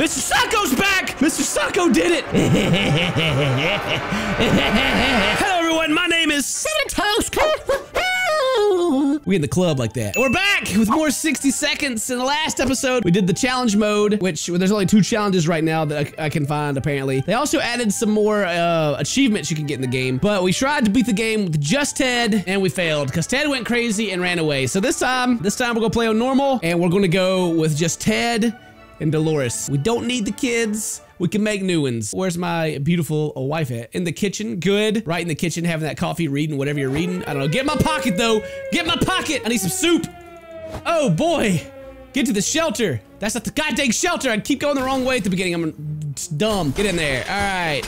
Mr. Socko's back! Mr. Socko did it! Hello, everyone. My name is Cinnamon Toast Ken. We in the club like that. We're back with more 60 seconds. In the last episode, we did the challenge mode, which there's only 2 challenges right now that I can find, apparently. They also added some more achievements you can get in the game, but we tried to beat the game with just Ted, and we failed because Ted went crazy and ran away. So this time we're going to play on normal, and we're going to go with just Ted and Dolores. We don't need the kids. We can make new ones. Where's my beautiful wife at? In the kitchen. Good. Right in the kitchen, having that coffee, reading whatever you're reading. I don't know. Get in my pocket, though. Get in my pocket. I need some soup. Oh, boy. Get to the shelter. That's not the goddamn shelter. I keep going the wrong way at the beginning. I'm dumb. Get in there. All right.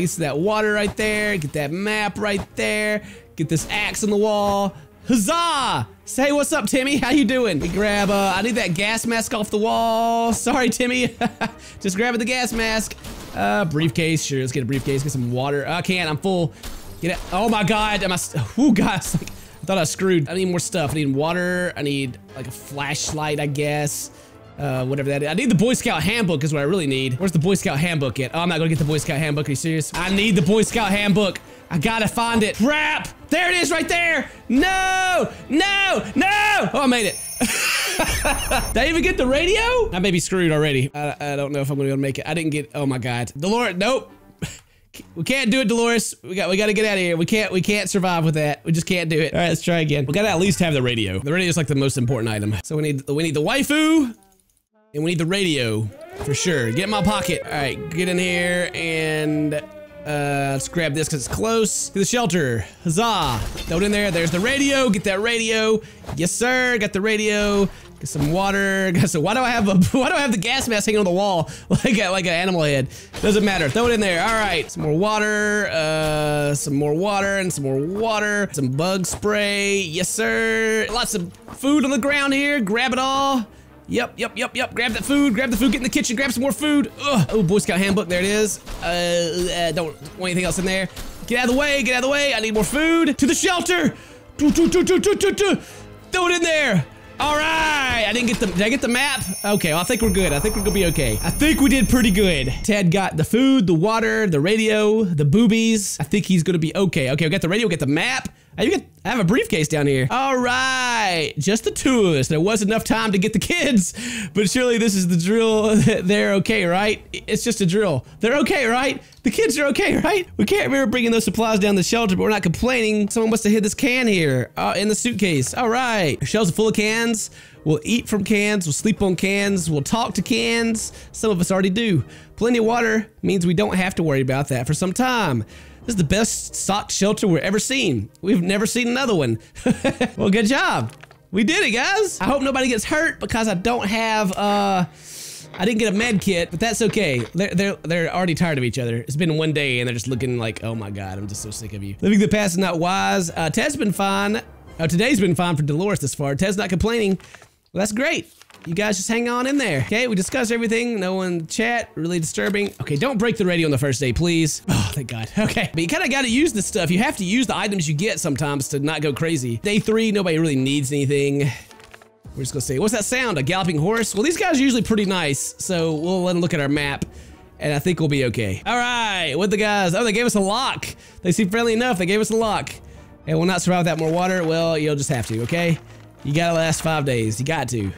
Get to that water right there. Get that map right there. Get this axe on the wall. Huzzah! Say what's up, Timmy? How you doing? We grab, I need that gas mask off the wall. Sorry, Timmy. Just grabbing the gas mask. Briefcase. Sure, let's get a briefcase. Get some water. I can't. I'm full. Get it. Oh my God. Am I? Oh God. I thought I was screwed. I need more stuff. I need water. I need like a flashlight, I guess. Whatever that is. I need the Boy Scout handbook is what I really need. Where's the Boy Scout handbook at? Oh, I'm not gonna get the Boy Scout handbook. Are you serious? I need the Boy Scout handbook. I gotta find it. Crap! There it is right there! No! No! No! Oh, I made it. Did I even get the radio? I may be screwed already. I don't know if I'm gonna be able to make it. I didn't get, oh my God. Dolores, nope. We can't do it, Dolores. We gotta get out of here. We can't survive with that. We just can't do it. All right, let's try again. We gotta at least have the radio. The radio is like the most important item. So we need the waifu, and we need the radio, for sure. Get in my pocket. All right, get in here, and let's grab this because it's close to the shelter. Huzzah! Throw it in there. There's the radio. Get that radio. Yes, sir. Got the radio. Got some water. Got some. Why do I have the gas mask hanging on the wall like an animal head? Doesn't matter. Throw it in there. All right. Some more water. Some more water and some more water. Some bug spray. Yes, sir. Lots of food on the ground here. Grab it all. Yep. Grab that food. Grab the food. Get in the kitchen. Grab some more food. Ugh. Oh, Boy Scout handbook. There it is. Don't want anything else in there. Get out of the way. Get out of the way. I need more food. To the shelter. Throw it in there. All right. I didn't get the. Did I get the map? Okay. Well, I think we're good. I think we're gonna be okay. I think we did pretty good. Ted got the food, the water, the radio, the boobies. I think he's gonna be okay. Okay. We got the radio. We got the map. I have a briefcase down here. All right, just the 2 of us. There was enough time to get the kids, but surely this is the drill. They're okay, right? It's just a drill. They're okay, right? The kids are okay, right? We can't remember bringing those supplies down the shelter, but we're not complaining. Someone must have hid this can here in the suitcase. All right, our shelves are full of cans. We'll eat from cans, we'll sleep on cans, we'll talk to cans. Some of us already do. Plenty of water means we don't have to worry about that for some time. This is the best sock shelter we've ever seen. We've never seen another one. Well, good job. We did it, guys. I hope nobody gets hurt because I don't have, I didn't get a med kit, but that's okay. They're already tired of each other. It's been one day and they're just looking like, oh my God, I'm just so sick of you. Living the past is not wise. Ted's been fine. Oh, today's been fine for Dolores this far. Ted's not complaining. Well, that's great. You guys just hang on in there. Okay, we discussed everything. No one chat, really disturbing. Okay, don't break the radio on the first day, please. Oh, thank God. Okay, but you kind of got to use this stuff. You have to use the items you get sometimes to not go crazy. Day 3, nobody really needs anything. We're just gonna say, what's that sound? A galloping horse? Well, these guys are usually pretty nice, so we'll let them look at our map, and I think we'll be okay. All right, what the guys? Oh, they gave us a lock. They seem friendly enough. They gave us a lock. And we'll not survive without more water. Well, you'll just have to, okay? You gotta last 5 days. You got to.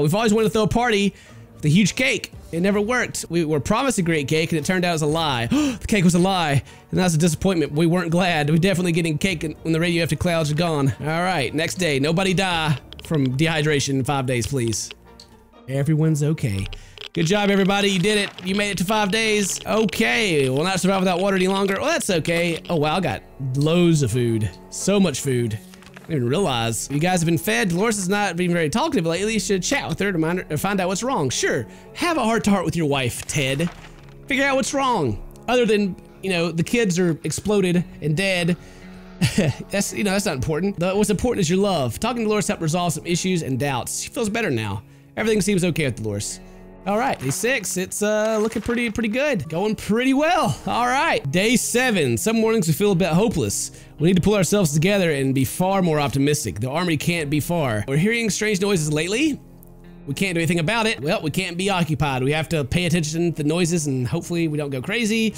We've always wanted to throw a party with a huge cake. It never worked. We were promised a great cake, and it turned out it was a lie. The cake was a lie, and that's a disappointment. We weren't glad. We're definitely getting cake when the radioactive clouds are gone. All right, next day. Nobody die from dehydration in 5 days, please. Everyone's okay. Good job, everybody. You did it. You made it to 5 days. Okay, we'll not survive without water any longer. Well, that's okay. Oh, wow, I got loads of food. So much food. I didn't even realize. You guys have been fed. Dolores is not being very talkative lately. You should chat with her to find out what's wrong. Sure, have a heart-to-heart with your wife, Ted. Figure out what's wrong. Other than, you know, the kids are exploded and dead. That's, you know, that's not important. What's important is your love. Talking to Dolores helped resolve some issues and doubts. She feels better now. Everything seems okay with Dolores. All right, day 6, it's looking pretty good. Going pretty well, all right. Day 7, some mornings we feel a bit hopeless. We need to pull ourselves together and be far more optimistic. The army can't be far. We're hearing strange noises lately. We can't do anything about it. Well, we can't be occupied. We have to pay attention to the noises and hopefully we don't go crazy.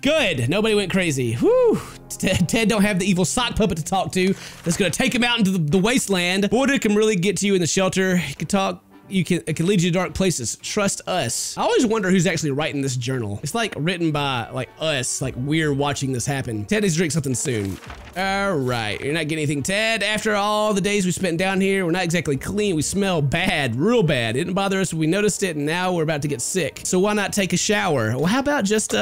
Good, nobody went crazy. Whew, Ted don't have the evil sock puppet to talk to. That's gonna take him out into the wasteland. Border can really get to you in the shelter. He can talk. It can lead you to dark places. Trust us. I always wonder who's actually writing this journal. It's like written by like us, like we're watching this happen. Ted needs to drink something soon. All right, you're not getting anything, Ted. After all the days we spent down here, we're not exactly clean. We smell bad, real bad. It didn't bother us when we noticed it, and now we're about to get sick. So why not take a shower? Well, how about just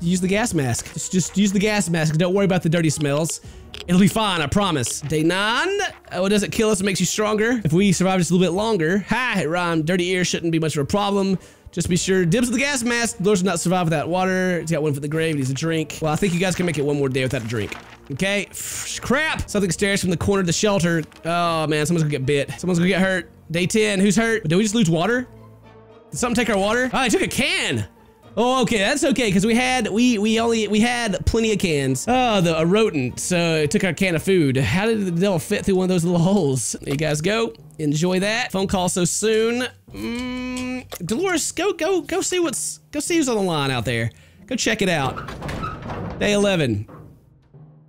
use the gas mask. Just use the gas mask. Don't worry about the dirty smells. It'll be fine, I promise. Day 9. Oh, it doesn't kill us, it makes you stronger. If we survive just a little bit longer. Ha, it rhymed. Dirty ear shouldn't be much of a problem. Just be sure, dibs with the gas mask. Dolores will not survive without water. He's got one for the grave, he needs a drink. Well, I think you guys can make it one more day without a drink. Okay, crap. Something stares from the corner of the shelter. Oh man, someone's gonna get bit. Someone's gonna get hurt. Day 10, who's hurt? Did we just lose water? Did something take our water? Oh, I took a can. Oh, okay, that's okay, because we had plenty of cans. Oh, a rodent, so it took our can of food. How did the devil fit through one of those little holes? There you guys go, enjoy that. Phone call so soon. Dolores, go see who's on the line out there. Go check it out. Day 11.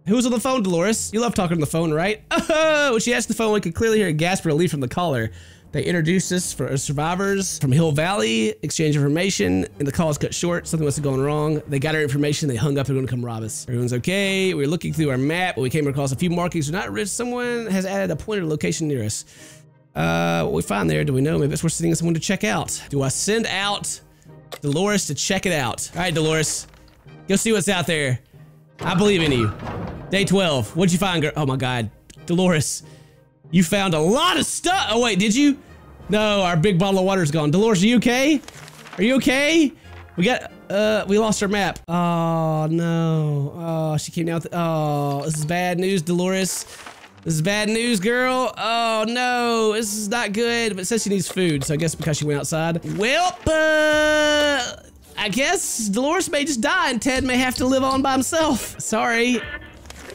Who's on the phone, Dolores? You love talking on the phone, right? Oh, when she asked the phone, we could clearly hear a gasp of relief from the caller. They introduced us for survivors from Hill Valley, exchange information, and the call is cut short. Something must have gone wrong. They got our information, they hung up, they're gonna come rob us. Everyone's okay. We're looking through our map, but we came across a few markings. We're not rich. Someone has added a pointer location near us. What we find there, do we know? Maybe it's worth sending someone to check out. Do I send out Dolores to check it out? All right, Dolores, go see what's out there. I believe in you. Day 12, what'd you find, girl? Oh my God, Dolores. You found a lot of stuff. Oh wait, did you? No, our big bottle of water's gone. Dolores, are you okay? Are you okay? We lost our map. Oh no. Oh, she came down with, oh, this is bad news, Dolores. This is bad news, girl. Oh no, this is not good, but it says she needs food, so I guess because she went outside. Well, I guess Dolores may just die and Ted may have to live on by himself. Sorry.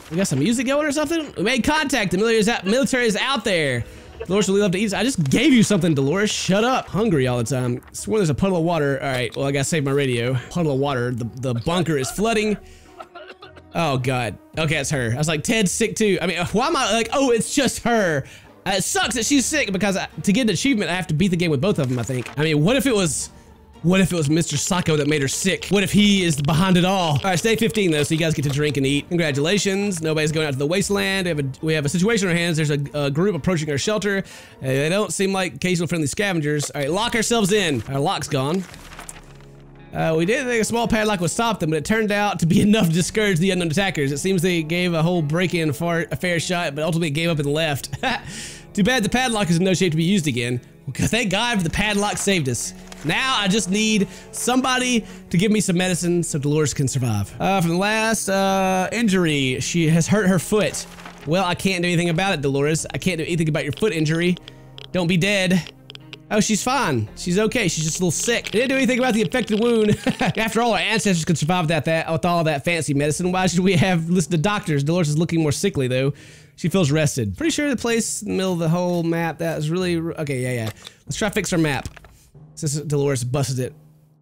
We got some music going or something? We made contact. The military is out there. Dolores really love to eat. I just gave you something, Dolores. Shut up. Hungry all the time. Swear there's a puddle of water. All right. Well, I gotta save my radio. Puddle of water. The bunker is flooding. Oh God. Okay, it's her. I was like, Ted's sick too. I mean, why am I like? Oh, it's just her. It sucks that she's sick because to get an achievement, I have to beat the game with both of them. I think. I mean, what if it was? What if it was Mr. Socko that made her sick? What if he is behind it all? All right, it's day 15 though, so you guys get to drink and eat. Congratulations, nobody's going out to the wasteland. We have a situation on our hands. There's a group approaching our shelter. They don't seem like occasional friendly scavengers. All right, lock ourselves in. Our lock's gone. We didn't think a small padlock would stop them, but it turned out to be enough to discourage the unknown attackers. It seems they gave a whole break-in a fair shot, but ultimately gave up and left. Too bad the padlock is in no shape to be used again. Thank God for the padlock saved us. Now I just need somebody to give me some medicine so Dolores can survive. From the last injury, she has hurt her foot. Well, I can't do anything about it, Dolores. I can't do anything about your foot injury. Don't be dead. Oh, she's fine. She's okay. She's just a little sick. They didn't do anything about the infected wound. After all, our ancestors could survive without that, with all that fancy medicine. Why should we have listed to doctors? Dolores is looking more sickly, though. She feels rested. Pretty sure the place in the middle of the whole map, that was really... Okay, yeah. Let's try to fix our map. Since Dolores busted it.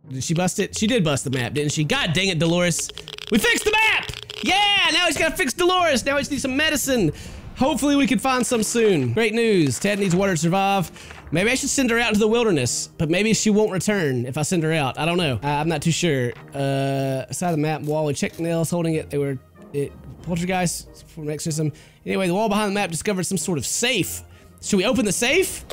Did she bust it? She did bust the map, didn't she? God dang it, Dolores. We fixed the map! Yeah, now he's gotta fix Dolores. Now we just need some medicine. Hopefully we can find some soon. Great news. Ted needs water to survive. Maybe I should send her out into the wilderness, but maybe she won't return if I send her out. I don't know. I'm not too sure. Side of the map wall, we checked nails holding it. They were poltergeist from exorcism. Anyway, the wall behind the map discovered some sort of safe. Should we open the safe?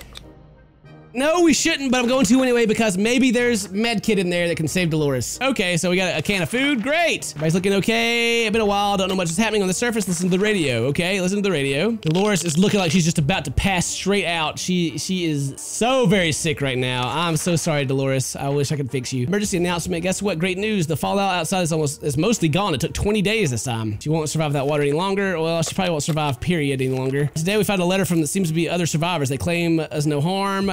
No, we shouldn't, but I'm going to anyway because maybe there's med kit in there that can save Dolores. Okay, so we got a can of food. Great. Everybody's looking okay. It's been a while. Don't know much is happening on the surface. Listen to the radio. Okay, listen to the radio. Dolores is looking like she's just about to pass straight out. She is so very sick right now. I'm so sorry, Dolores. I wish I could fix you. Emergency announcement. Guess what? Great news. The fallout outside is mostly gone. It took 20 days this time. She won't survive that water any longer. Well, she probably won't survive, period, any longer. Today we found a letter from that seems to be other survivors. They claim us no harm.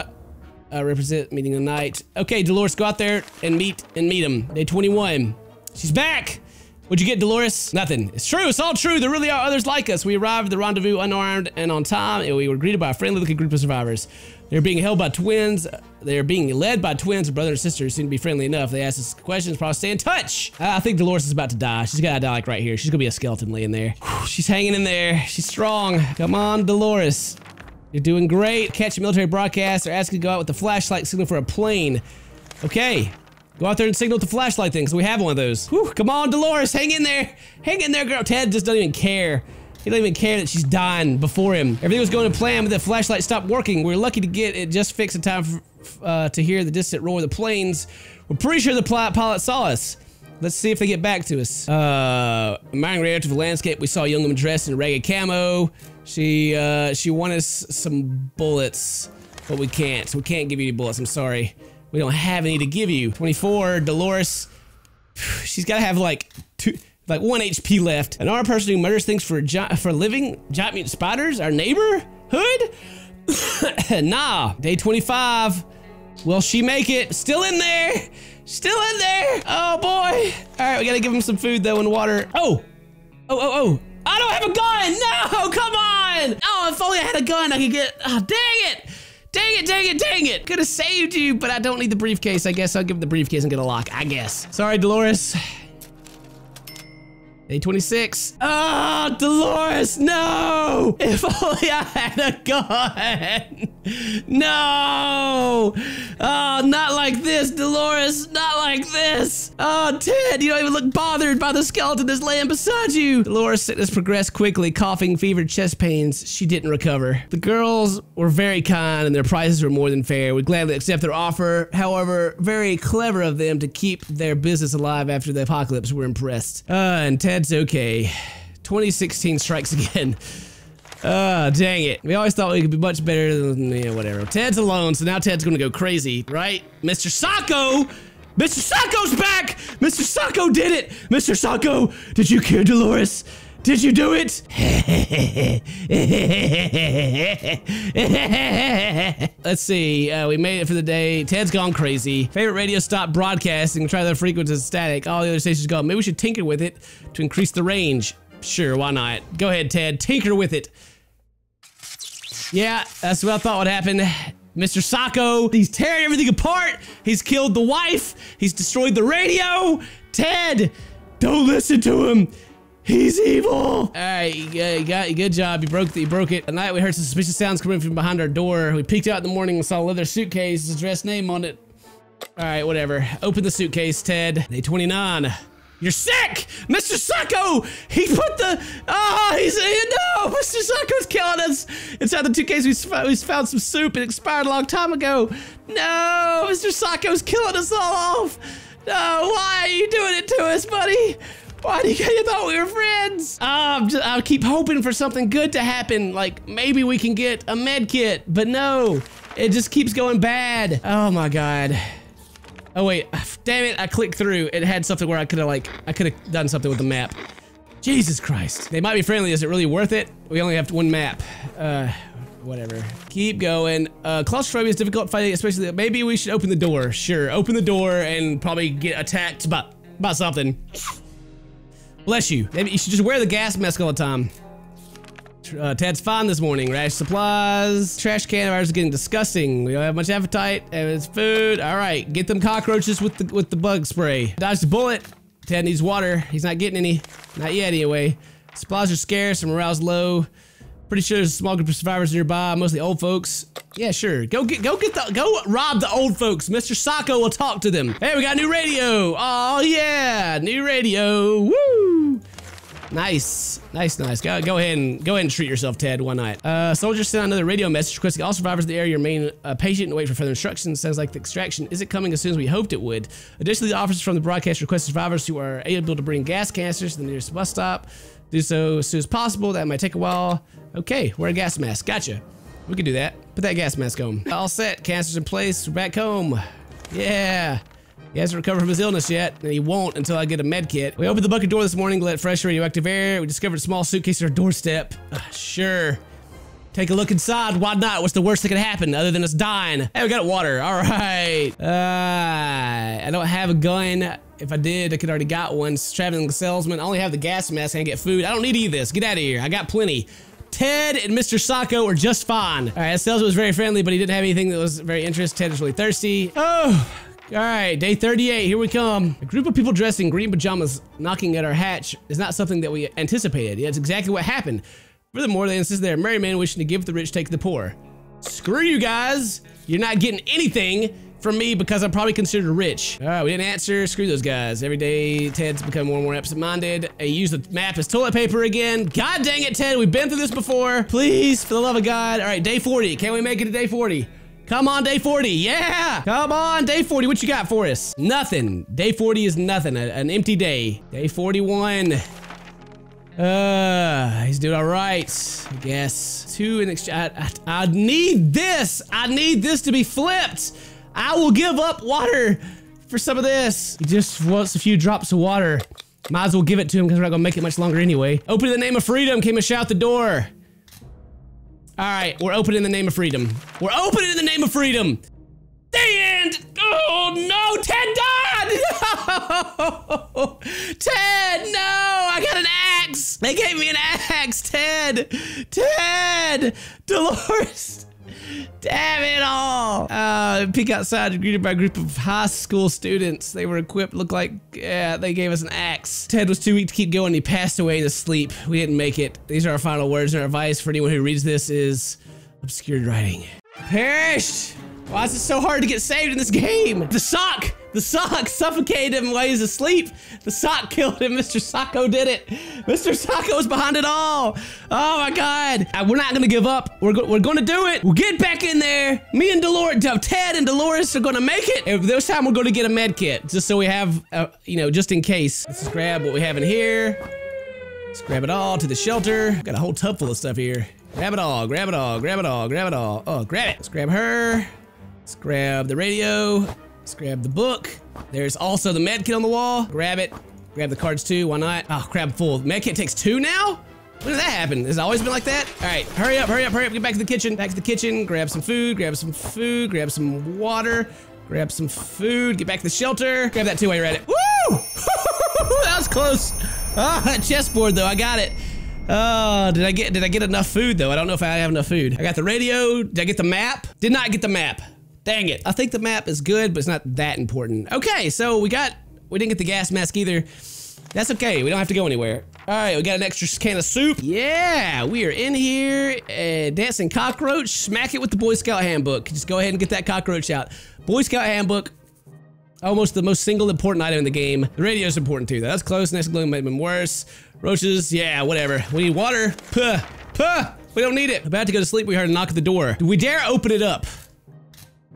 Represent meeting tonight. Okay, Dolores, go out there and meet him. Day 21. She's back. What'd you get, Dolores? Nothing. It's true. It's all true. There really are others like us. We arrived at the rendezvous unarmed and on time, and we were greeted by a friendly-looking group of survivors. They're being held by twins. They're being led by twins. Brother and sister seem to be friendly enough. They ask us questions, probably stay in touch. I think Dolores is about to die. She's gotta die like right here. She's gonna be a skeleton laying there. Whew, she's hanging in there. She's strong. Come on, Dolores. You're doing great. Catch a military broadcast. They're asking to go out with the flashlight signal for a plane. Okay. Go out there and signal with the flashlight thing, because we have one of those. Whew, come on, Dolores. Hang in there. Hang in there, girl. Ted just doesn't even care. He doesn't even care that she's dying before him. Everything was going to plan, but the flashlight stopped working. We were lucky to get it just fixed in time for, to hear the distant roar of the planes. We're pretty sure the pilot saw us. Let's see if they get back to us. Admiring rare to the landscape, we saw a young woman dressed in ragged camo. She wanted us some bullets, but we can't. So we can't give you any bullets, I'm sorry. We don't have any to give you. 24, Dolores, she's gotta have like two, like 1 HP left. And our person who murders things for a living, giant mutant spiders, our neighborhood? Nah, day 25. Will she make it? Still in there, still in there. Oh boy. All right, we gotta give him some food though and water. Oh, I don't have a gun, no, come on. Oh, if only I had a gun I could get, oh, dang it. Dang it, dang it, dang it. Could have saved you, but I don't need the briefcase. I guess I'll give him the briefcase and get a lock, I guess. Sorry, Dolores. Day 26. Oh, Dolores, no! If only I had a gun. No! Oh, not like this, Dolores, not like this. Oh, Ted, you don't even look bothered by the skeleton that's laying beside you. Dolores' sickness progressed quickly, coughing, fever, chest pains. She didn't recover. The girls were very kind and their prices were more than fair. We gladly accept their offer. However, very clever of them to keep their business alive after the apocalypse. We're impressed. And Ted, that's okay. 2016 strikes again. Dang it. We always thought we could be much better than, you know, whatever. Ted's alone, so now Ted's gonna go crazy, right? Mr. Socko! Mr. Socko's back! Mr. Socko did it! Mr. Socko, did you kill Dolores? Did you do it? Let's see, we made it for the day. Ted's gone crazy. Favorite radio stopped broadcasting. Try their frequency static. All the other stations gone. Maybe we should tinker with it to increase the range. Sure, why not? Go ahead, Ted, tinker with it. Yeah, that's what I thought would happen. Mr. Socko, he's tearing everything apart. He's killed the wife. He's destroyed the radio. Ted, don't listen to him. He's evil! All right, you got it. Good job. You broke it. At night, we heard some suspicious sounds coming from behind our door. We peeked out in the morning and saw a leather suitcase with his address name on it. All right, whatever. Open the suitcase, Ted. Day 29. You're sick! Mr. Socko! He put the... Oh, he's... No! Mr. Socko's killing us! Inside the suitcase, we found some soup. It expired a long time ago. No! Mr. Socko's killing us all off! No! Why are you doing it to us, buddy? Why do you thought we were friends? I keep hoping for something good to happen. Like maybe we can get a med kit, but no, it just keeps going bad. Oh my God. Oh wait, damn it, I clicked through. It had something where I could've like, I could've done something with the map. Jesus Christ. They might be friendly, is it really worth it? We only have one map. Whatever. Keep going. Claustrophobia is difficult fighting, especially, maybe we should open the door. Sure, open the door and probably get attacked by something. Bless you. Maybe you should just wear the gas mask all the time. Ted's fine this morning. Rash supplies. Trash can of ours is getting disgusting. We don't have much appetite and it's food. All right, get them cockroaches with the bug spray. Dodge the bullet. Ted needs water. He's not getting any. Not yet anyway. Supplies are scarce and morale's low. Pretty sure there's a small group of survivors nearby, mostly old folks. Yeah, sure. Go rob the old folks. Mr. Socko will talk to them. Hey, we got a new radio. Oh yeah, new radio. Woo! Nice, nice, nice. Go ahead and treat yourself, Ted. Why not? Soldiers sent another radio message requesting all survivors of the area remain patient and wait for further instructions. Sounds like the extraction isn't coming as soon as we hoped it would. Additionally, the officers from the broadcast requested survivors who are able to bring gas canisters to the nearest bus stop. Do so as soon as possible. That might take a while. Okay, wear a gas mask. Gotcha. We can do that. Put that gas mask on. All set. Cancer's in place. We're back home. Yeah. He hasn't recovered from his illness yet, and he won't until I get a med kit. We opened the bucket door this morning to let fresh radioactive air. We discovered a small suitcase at our doorstep. Sure. Take a look inside. Why not? What's the worst that could happen other than us dying? Hey, we got water. All right. I don't have a gun. If I did, I could already got one. Traveling salesman. I only have the gas mask. I can't get food. I don't need any of this. Get out of here. I got plenty. Ted and Mr. Socko are just fine. All right, that salesman was very friendly, but he didn't have anything that was very interesting. Ted was really thirsty. Oh. All right, day 38, here we come. A group of people dressed in green pajamas knocking at our hatch is not something that we anticipated. It's exactly what happened. Furthermore, they insist they're a merry man wishing to give the rich, take the poor. Screw you guys. You're not getting anything from me because I'm probably considered rich. All right, we didn't answer. Screw those guys. Every day, Ted's become more and more absent-minded. He used the map as toilet paper again. God dang it, Ted, we've been through this before. Please, for the love of God. All right, day 40, can we make it to day 40? Come on, day 40, yeah! Come on, day 40, what you got for us? Nothing. Day 40 is nothing, an empty day. Day 41. He's doing all right, I guess. Two in exchange, I need this! I need this to be flipped! I will give up water for some of this. He just wants a few drops of water. Might as well give it to him because we're not gonna make it much longer anyway. Open in the name of freedom, came a shout at the door. All right, we're opening in the name of freedom. We're opening in the name of freedom. The end. Oh no, Ted died. No. Ted, no, I got an axe. They gave me an axe, Ted. Ted, Dolores. Damn it all. Peek outside, greeted by a group of high school students. They were equipped, looked like, yeah, they gave us an axe. Ted was too weak to keep going. He passed away in his sleep. We didn't make it. These are our final words, and our advice for anyone who reads this is obscured writing. Perished. Why is it so hard to get saved in this game? The sock suffocated him while he was asleep. The sock killed him. Mr. Socko did it. Mr. Socko was behind it all. Oh my God. We're not gonna give up. We're gonna do it. We'll get back in there. Me and Dolores, Ted and Dolores are gonna make it. And this time we're gonna get a med kit just so we have, you know, just in case. Let's just grab what we have in here. Let's grab it all to the shelter. Got a whole tub full of stuff here. Grab it all, grab it all, grab it all, grab it all. Oh, grab it. Let's grab her. Let's grab the radio. Let's grab the book. There's also the med kit on the wall. Grab it. Grab the cards too. Why not? Oh, crap, full. Med kit takes two now? When did that happen? Has it always been like that? All right, hurry up, hurry up, hurry up. Get back to the kitchen. Back to the kitchen. Grab some food. Grab some food. Grab some water. Grab some food. Get back to the shelter. Grab that too while you're at it. Woo! That was close. Ah, that chessboard though. I got it. Oh, did I get enough food though? I don't know if I have enough food. I got the radio. Did I get the map? Did not get the map. Dang it. I think the map is good, but it's not that important. Okay, so we didn't get the gas mask either. That's okay, we don't have to go anywhere. All right, we got an extra can of soup. Yeah, we are in here. Dancing cockroach, smack it with the Boy Scout handbook. Just go ahead and get that cockroach out. Boy Scout handbook, almost the most single important item in the game. The radio's important too, though. That's close, next gloom might have been worse. Roaches, yeah, whatever. We need water, puh, puh. We don't need it. About to go to sleep, we heard a knock at the door. Do we dare open it up?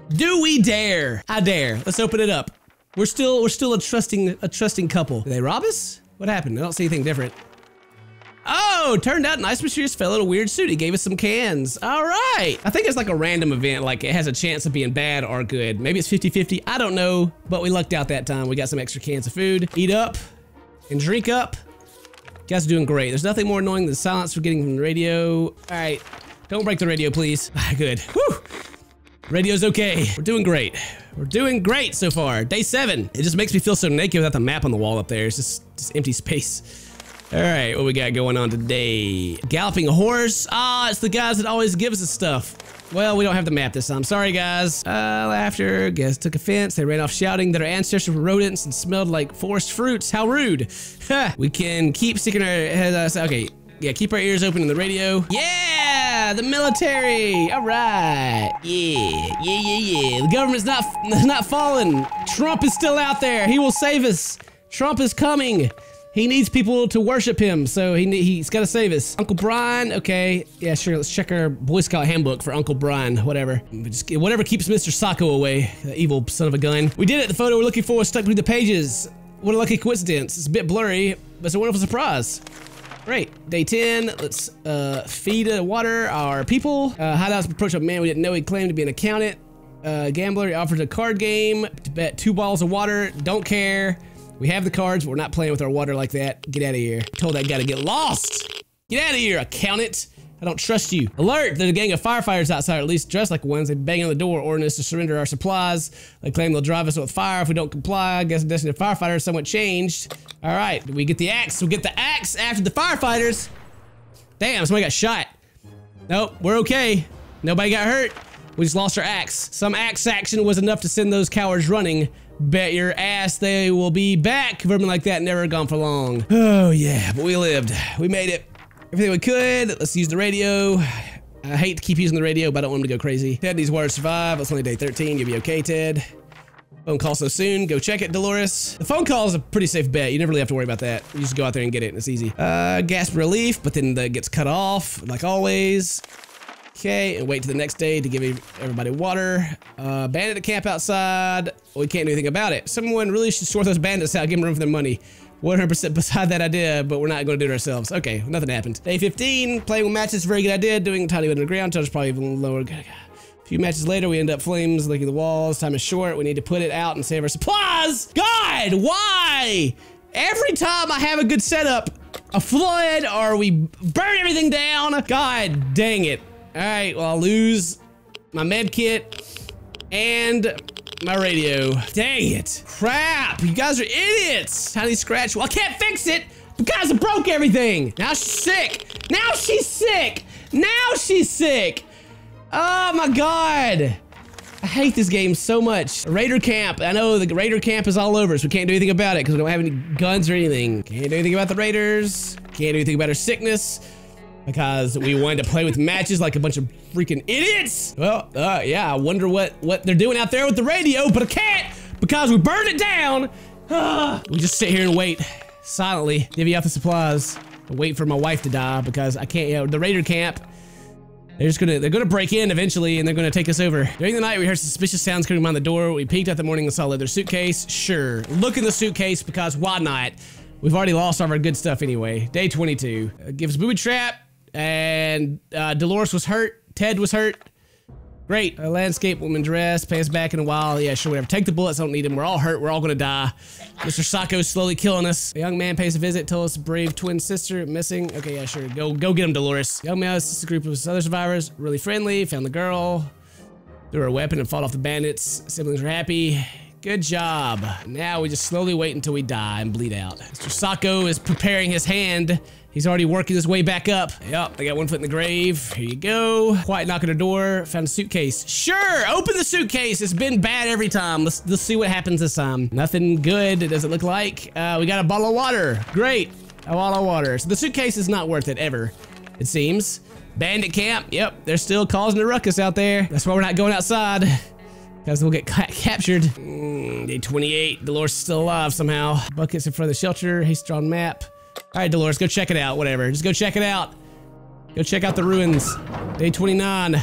Do we dare? I dare. Let's open it up. We're still a trusting couple. Did they rob us? What happened? I don't see anything different. Oh, turned out nice mysterious fellow in a weird suit. He gave us some cans. All right. I think it's like a random event. Like it has a chance of being bad or good. Maybe it's 50-50. I don't know, but we lucked out that time. We got some extra cans of food. Eat up and drink up. You guys are doing great. There's nothing more annoying than the silence we're getting from the radio. All right. Don't break the radio, please. Good. Whew. Radio's okay. We're doing great. We're doing great so far. Day 7. It just makes me feel so naked without the map on the wall up there. It's just empty space. All right, what we got going on today? Galloping a horse. Ah, it's the guys that always gives us stuff. Well, we don't have the map this time. Sorry, guys. Laughter. Guests took offense. They ran off shouting that our ancestors were rodents and smelled like forest fruits. How rude. We can keep sticking our heads. Okay. Yeah, keep our ears open in the radio. Yeah, the military. All right. Yeah. The government's not fallen. Trump is still out there. He will save us. Trump is coming. He needs people to worship him, so he's got to save us. Uncle Brian. Okay. Yeah, sure. Let's check our Boy Scout handbook for Uncle Brian. Whatever. Just, whatever keeps Mr. Socko away. The evil son of a gun. We did it. The photo we're looking for is stuck through the pages. What a lucky coincidence. It's a bit blurry, but it's a wonderful surprise. Great. Day 10. Let's feed and water our people. Hideouts approach a man we didn't know. He claimed to be an accountant. Gambler. He offers a card game to bet 2 bottles of water. Don't care. We have the cards, but we're not playing with our water like that. Get out of here. Told that guy to get lost. Get out of here, accountant. I don't trust you. Alert! There's a gang of firefighters outside, or at least dressed like ones. They bang on the door, ordering us to surrender our supplies. They claim they'll drive us with fire if we don't comply. I guess the destiny of firefighters somewhat changed. All right, we get the axe. We'll get the axe after the firefighters. Damn, somebody got shot. Nope, we're okay. Nobody got hurt. We just lost our axe. Some axe action was enough to send those cowards running. Bet your ass they will be back. Vermin like that never gone for long. Oh yeah, but we lived. We made it. Everything we could. Let's use the radio. I hate to keep using the radio, but I don't want him to go crazy. Ted needs water to survive. It's only day 13. You'll be okay, Ted. Phone call so soon. Go check it, Dolores. The phone call is a pretty safe bet. You never really have to worry about that. You just go out there and get it, and it's easy. Gasp for relief, but then that gets cut off, like always. Okay, and wait till the next day to give everybody water. Bandit to camp outside. We can't do anything about it. Someone really should sort those bandits out, give them room for their money. 100% beside that idea, but we're not going to do it ourselves. Okay, nothing happened. Day 15, playing with matches, very good idea. Doing tiny underground, touch probably even lower. A few matches later, we end up flames, licking the walls. Time is short. We need to put it out and save our supplies. God, why? Every time I have a good setup, a flood or we burn everything down. God dang it. All right, well, I'll lose my med kit and my radio. Dang it. Crap, you guys are idiots. Tiny scratch. Well, I can't fix it because I broke everything. Now she's sick. Now she's sick. Now she's sick. Oh my God. I hate this game so much. Raider camp. I know the Raider camp is all over, so we can't do anything about it because we don't have any guns or anything. Can't do anything about the Raiders. Can't do anything about her sickness. Because we wanted to play with matches like a bunch of freaking idiots. Well, yeah, I wonder what they're doing out there with the radio, but I can't because we burned it down. We just sit here and wait silently, divvy out the supplies, and wait for my wife to die because I can't, you know, the Raider camp. They're gonna break in eventually and they're gonna take us over. During the night, we heard suspicious sounds coming behind the door. We peeked out the morning and saw a leather suitcase. Sure, look in the suitcase because why not? We've already lost all of our good stuff anyway. Day 22, gives booby trap. And Dolores was hurt. Ted was hurt. Great. A landscape woman dress. Pants back in a while. Yeah, sure, whatever. Take the bullets. I don't need them. We're all hurt. We're all gonna die. Mr. Socko's slowly killing us. A young man pays a visit. Told us brave twin sister missing. Okay, yeah, sure. Go get him, Dolores. Young man, this is a group of other survivors. Really friendly. Found the girl. Threw her a weapon and fought off the bandits. Siblings were happy. Good job. Now we just slowly wait until we die and bleed out. Mr. Socko is preparing his hand. He's already working his way back up. Yup, they got one foot in the grave. Here you go. Quiet knock at her door. Found a suitcase. Sure, open the suitcase. It's been bad every time. Let's see what happens this time. Nothing good, it doesn't look like. We got a bottle of water. Great, a bottle of water. So the suitcase is not worth it ever, it seems. Bandit camp, yep, they're still causing a ruckus out there. That's why we're not going outside. Because we'll get captured. Day 28, Dolores is still alive somehow. Buckets in front of the shelter, he's drawn map. All right, Dolores, go check it out, whatever. Just go check it out. Go check out the ruins. Day 29.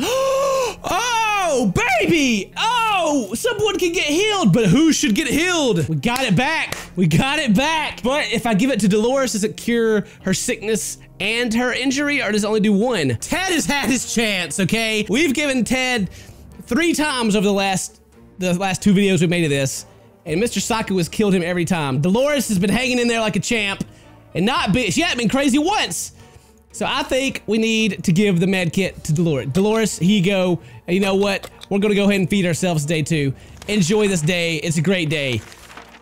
Oh, baby! Oh, someone can get healed, but who should get healed? We got it back. We got it back. But if I give it to Dolores, does it cure her sickness and her injury, or does it only do one? Ted has had his chance, okay? We've given Ted 3 times over the last 2 videos we made of this. And Mr. Socko has killed him every time. Dolores has been hanging in there like a champ and she hadn't been crazy once. So I think we need to give the med kit to Dolores. Dolores, here you go. And you know what? We're gonna go ahead and feed ourselves day 2. Enjoy this day. It's a great day.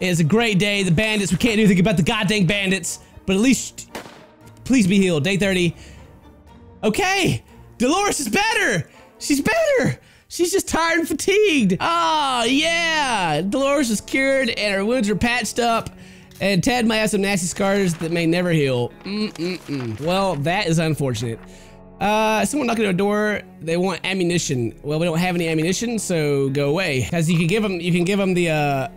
It's a great day. The bandits, we can't do anything about the goddamn bandits, but at least please be healed. Day 30. Okay, Dolores is better. She's better. She's just tired and fatigued. Oh, yeah. Dolores is cured and her wounds are patched up. And Ted might have some nasty scars that may never heal. Well, that is unfortunate. Someone knocking on a door. They want ammunition. Well, we don't have any ammunition, so go away. Because you can give them the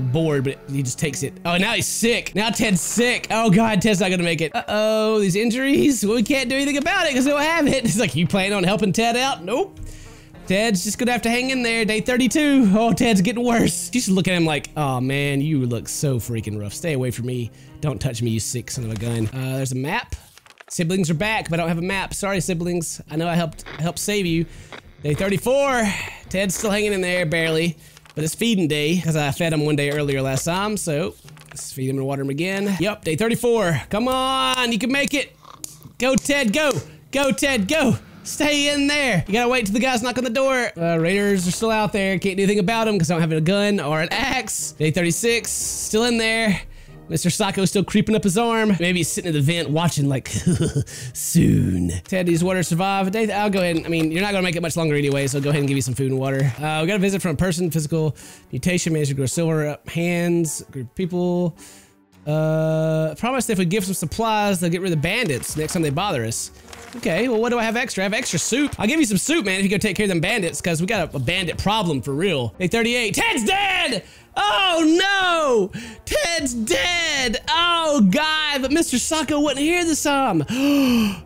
board, but he just takes it. Oh, now he's sick. Now Ted's sick. Oh God, Ted's not gonna make it. Uh-oh, these injuries. Well, we can't do anything about it because we don't have it. It's like, you plan on helping Ted out? Nope. Ted's just gonna have to hang in there. Day 32. Oh, Ted's getting worse. You should look at him like, oh man, you look so freaking rough. Stay away from me. Don't touch me, you sick son of a gun. There's a map. Siblings are back, but I don't have a map. Sorry, siblings. I know I helped save you. Day 34. Ted's still hanging in there, barely. But it's feeding day, because I fed him one day earlier last time, so let's feed him and water him again. Yup, day 34. Come on, you can make it. Go, Ted, go. Go, Ted, go. Stay in there. You gotta wait till the guys knock on the door. Raiders are still out there. Can't do anything about them because I don't have a gun or an axe. Day 36, still in there. Mr. Socko's still creeping up his arm. Maybe he's sitting in the vent watching like, soon. Ted, these water survive. I'll go ahead and, I mean, you're not gonna make it much longer anyway, so go ahead and give you some food and water. We got a visit from a person, physical mutation, managed to grow silver up hands, group people. Promised if we give some supplies, they'll get rid of the bandits next time they bother us. Okay, well, what do I have extra? I have extra soup. I'll give you some soup, man, if you go take care of them bandits, because we got a bandit problem for real. Day 38. Ted's dead! Oh, no! Ted's dead! Oh, God, but Mr. Socko wasn't here this time.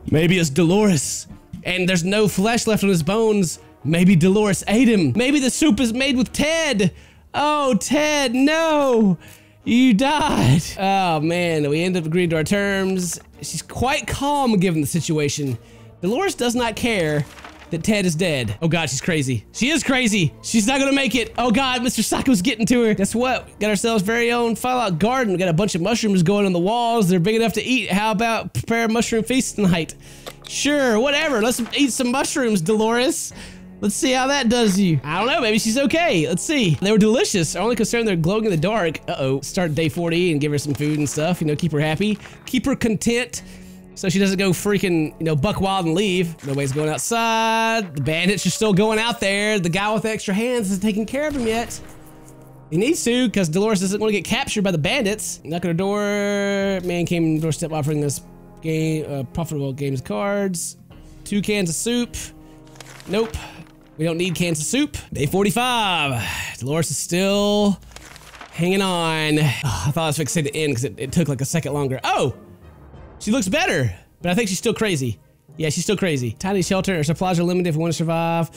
Maybe it's Dolores, and there's no flesh left on his bones. Maybe Dolores ate him. Maybe the soup is made with Ted. Oh, Ted, no! You died. Oh man, we end up agreeing to our terms. She's quite calm given the situation. Dolores does not care that Ted is dead. Oh God, she's crazy. She is crazy. She's not gonna make it. Oh God, Mr. Socko's getting to her. Guess what? We got ourselves very own Fallout garden. We got a bunch of mushrooms going on the walls. They're big enough to eat. How about prepare a mushroom feast tonight? Sure, whatever. Let's eat some mushrooms, Dolores. Let's see how that does you. I don't know, maybe she's okay. Let's see. They were delicious. Our only concern, they're glowing in the dark. Uh-oh. Start day 40 and give her some food and stuff. You know, keep her happy. Keep her content so she doesn't go freaking, you know, buck wild and leave. Nobody's going outside. The bandits are still going out there. The guy with the extra hands isn't taking care of him yet. He needs to, because Dolores doesn't want to get captured by the bandits. Knock on her door. Man came in the doorstep offering us game, profitable games cards. 2 cans of soup. Nope. We don't need cans of soup. Day 45. Dolores is still hanging on. Oh, I thought I was fixing to end because it took like a second longer. Oh, she looks better, but I think she's still crazy. Yeah, she's still crazy. Tiny shelter. Our supplies are limited if we want to survive.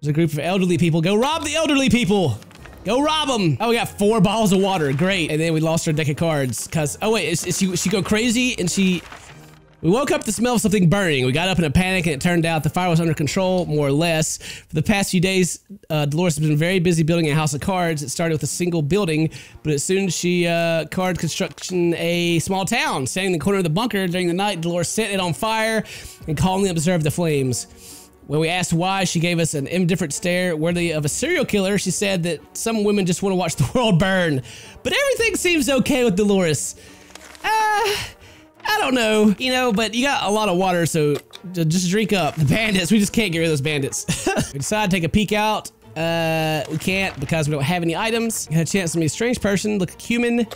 There's a group of elderly people. Go rob the elderly people. Go rob them. Oh, we got 4 bottles of water. Great. And then we lost our deck of cards because, oh wait, she go crazy and she... We woke up to smell of something burning. We got up in a panic and it turned out the fire was under control, more or less. For the past few days, Dolores has been very busy building a house of cards. It started with a single building, but as soon as she card construction a small town. Standing in the corner of the bunker during the night, Dolores set it on fire and calmly observed the flames. When we asked why, she gave us an indifferent stare worthy of a serial killer. She said that some women just want to watch the world burn. But everything seems okay with Dolores. I don't know, you know, but you got a lot of water, so just drink up. The bandits, we just can't get rid of those bandits. We decide to take a peek out. We can't because we don't have any items. Had a chance to meet a strange person, look human.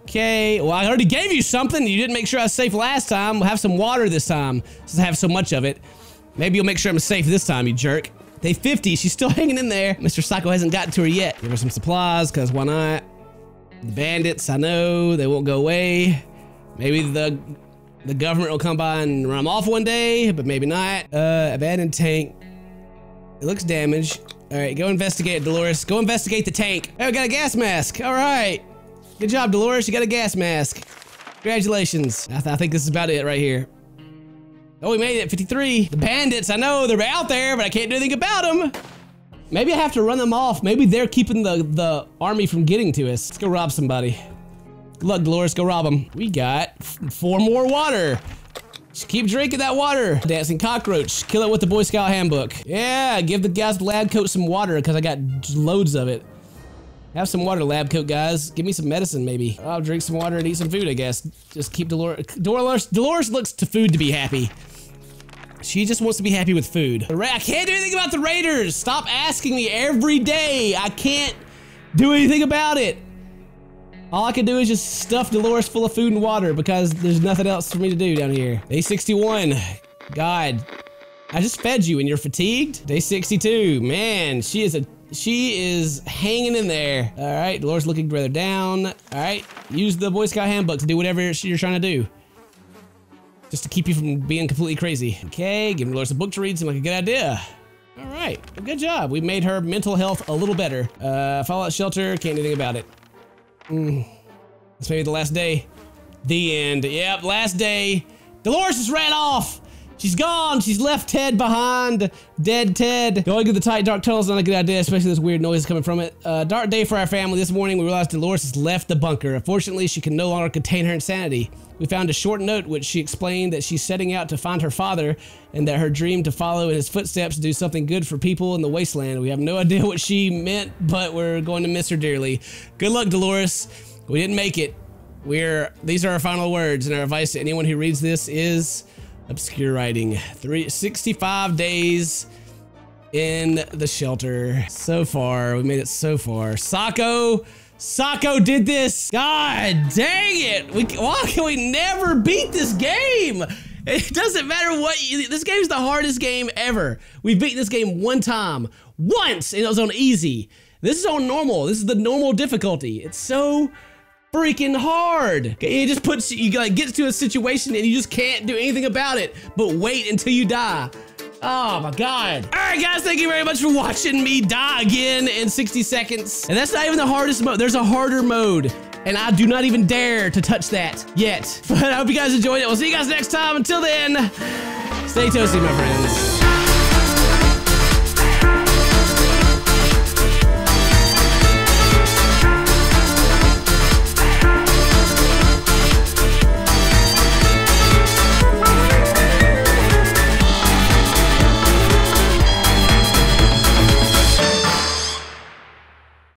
Okay, well, I already gave you something. You didn't make sure I was safe last time. We'll have some water this time since I have so much of it. Maybe you'll make sure I'm safe this time, you jerk. Day 50, she's still hanging in there. Mr. Socko hasn't gotten to her yet. Give her some supplies, because why not? The bandits, I know, they won't go away. Maybe the government will come by and run them off one day, but maybe not. Abandoned tank. It looks damaged. All right, go investigate, Dolores. Go investigate the tank. Oh, I got a gas mask. All right. Good job, Dolores. You got a gas mask. Congratulations. I think this is about it right here. Oh, we made it, 53. The bandits, I know, they're out there, but I can't do anything about them. Maybe I have to run them off. Maybe they're keeping the army from getting to us. Let's go rob somebody. Good luck, Dolores, go rob them. We got 4 more water. Just keep drinking that water. Dancing cockroach, kill it with the Boy Scout handbook. Yeah, give the guys lab coat some water because I got loads of it. Have some water, lab coat guys. Give me some medicine maybe. I'll drink some water and eat some food, I guess. Just keep Dolores looks to food to be happy. She just wants to be happy with food. I can't do anything about the raiders. Stop asking me every day. I can't do anything about it. All I can do is just stuff Dolores full of food and water because there's nothing else for me to do down here. Day 61. God, I just fed you and you're fatigued? Day 62. Man, she is hanging in there. All right, Dolores looking rather down. All right, use the Boy Scout handbook to do whatever you're trying to do. Just to keep you from being completely crazy. Okay, give Dolores a book to read. Seems like a good idea. All right, well, good job. We made her mental health a little better. Fallout shelter, can't do anything about it. That's maybe the last day. The end. Yep, last day. Dolores has ran off. She's gone. She's left Ted behind. Dead Ted. Going through the tight, dark tunnel is not a good idea, especially this weird noise coming from it. Dark day for our family. This morning, we realized Dolores has left the bunker. Unfortunately, she can no longer contain her insanity. We found a short note which she explained that she's setting out to find her father and that her dream to follow in his footsteps to do something good for people in the wasteland. We have no idea what she meant, but we're going to miss her dearly. Good luck, Dolores. We didn't make it. These are our final words, and our advice to anyone who reads this is obscure writing. 365 days in the shelter. So far, we made it so far. Socko! Socko did this! God dang it! Why can we never beat this game? It doesn't matter what this game's the hardest game ever. We've beaten this game one time. Once! And it was on easy. This is on normal. This is the normal difficulty. It's so freaking hard. It just puts you, like, gets to a situation and you just can't do anything about it but wait until you die. Oh my God. All right, guys, thank you very much for watching me die again in 60 seconds. And that's not even the hardest mode. There's a harder mode, and I do not even dare to touch that yet. But I hope you guys enjoyed it. We'll see you guys next time. Until then, stay toasty, my friends.